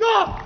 No!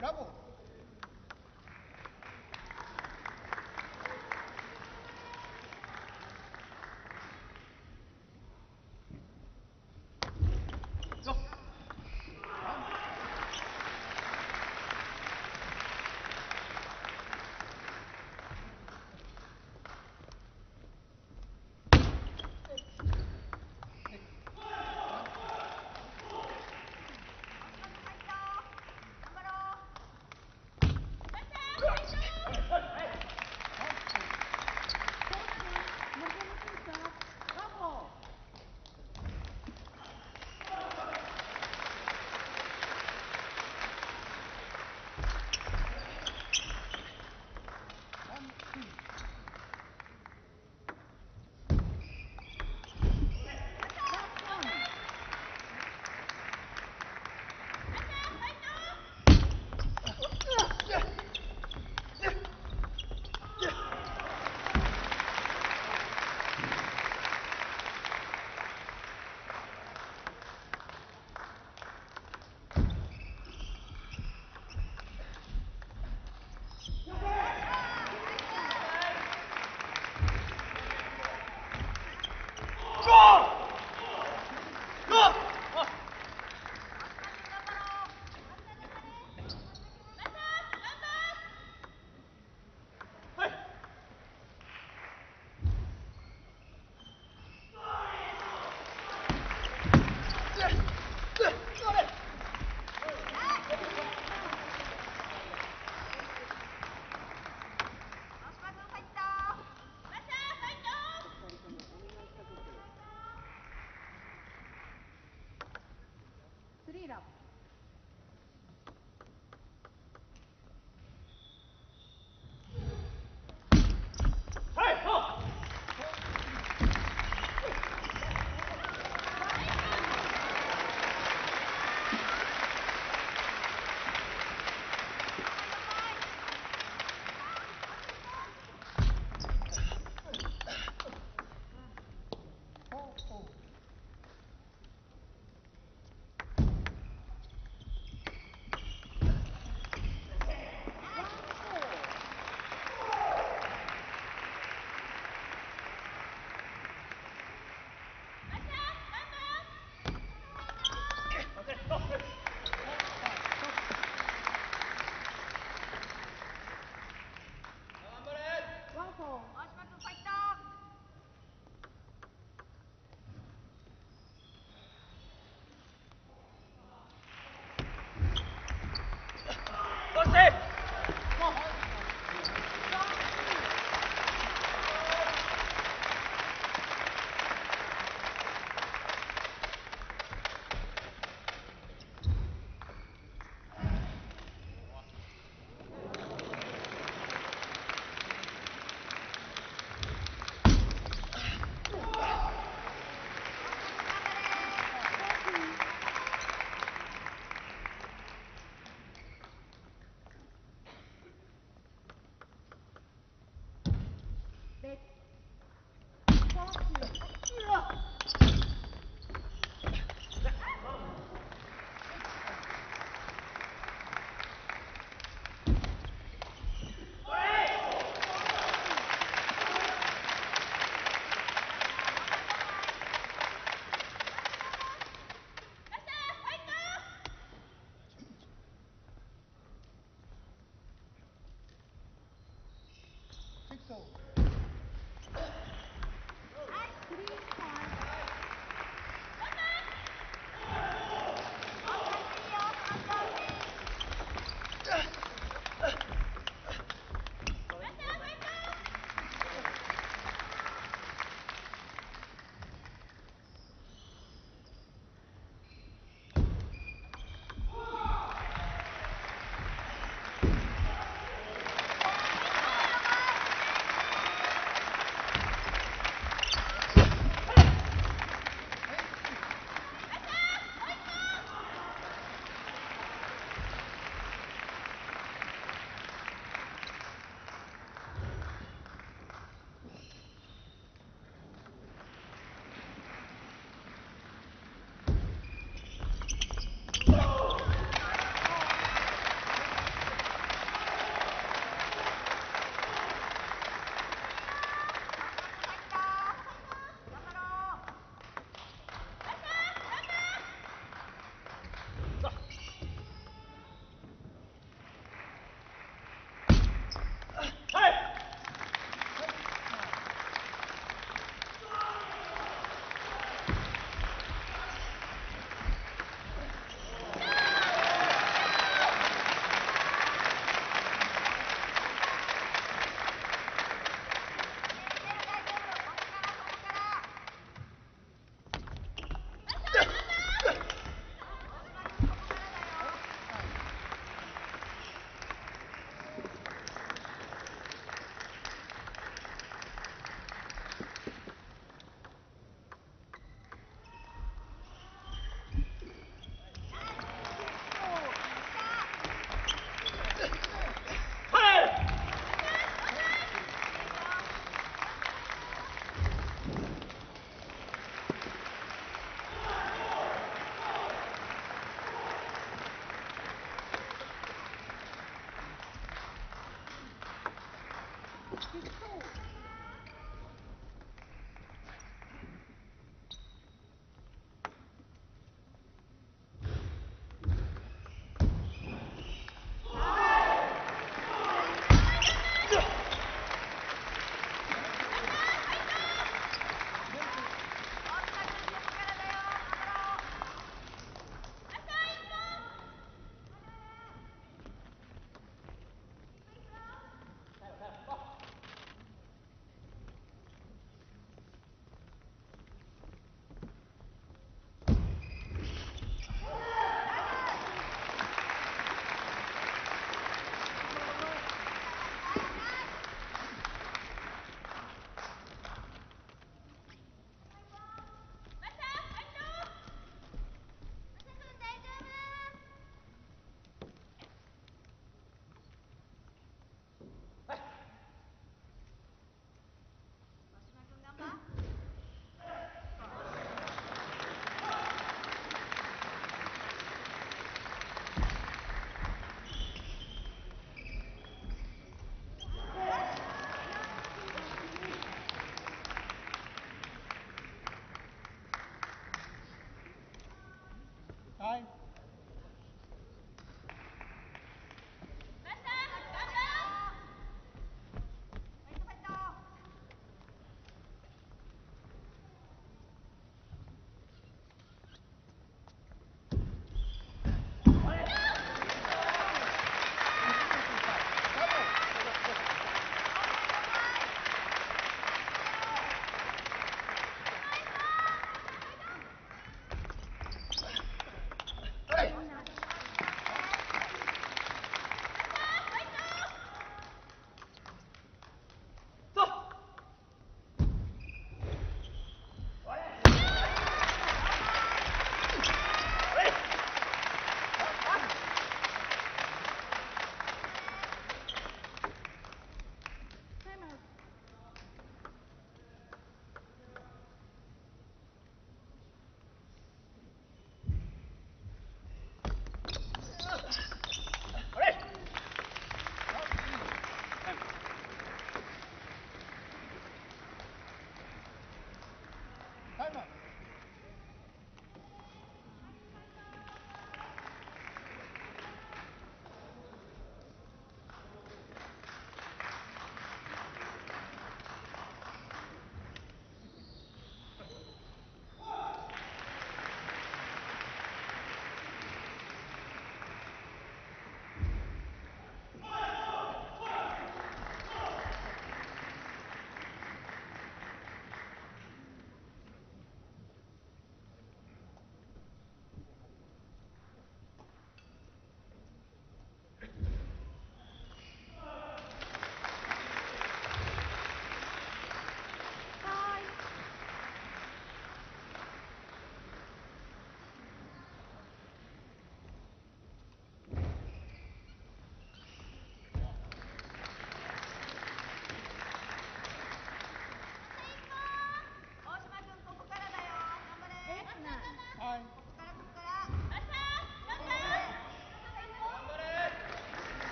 Bravo.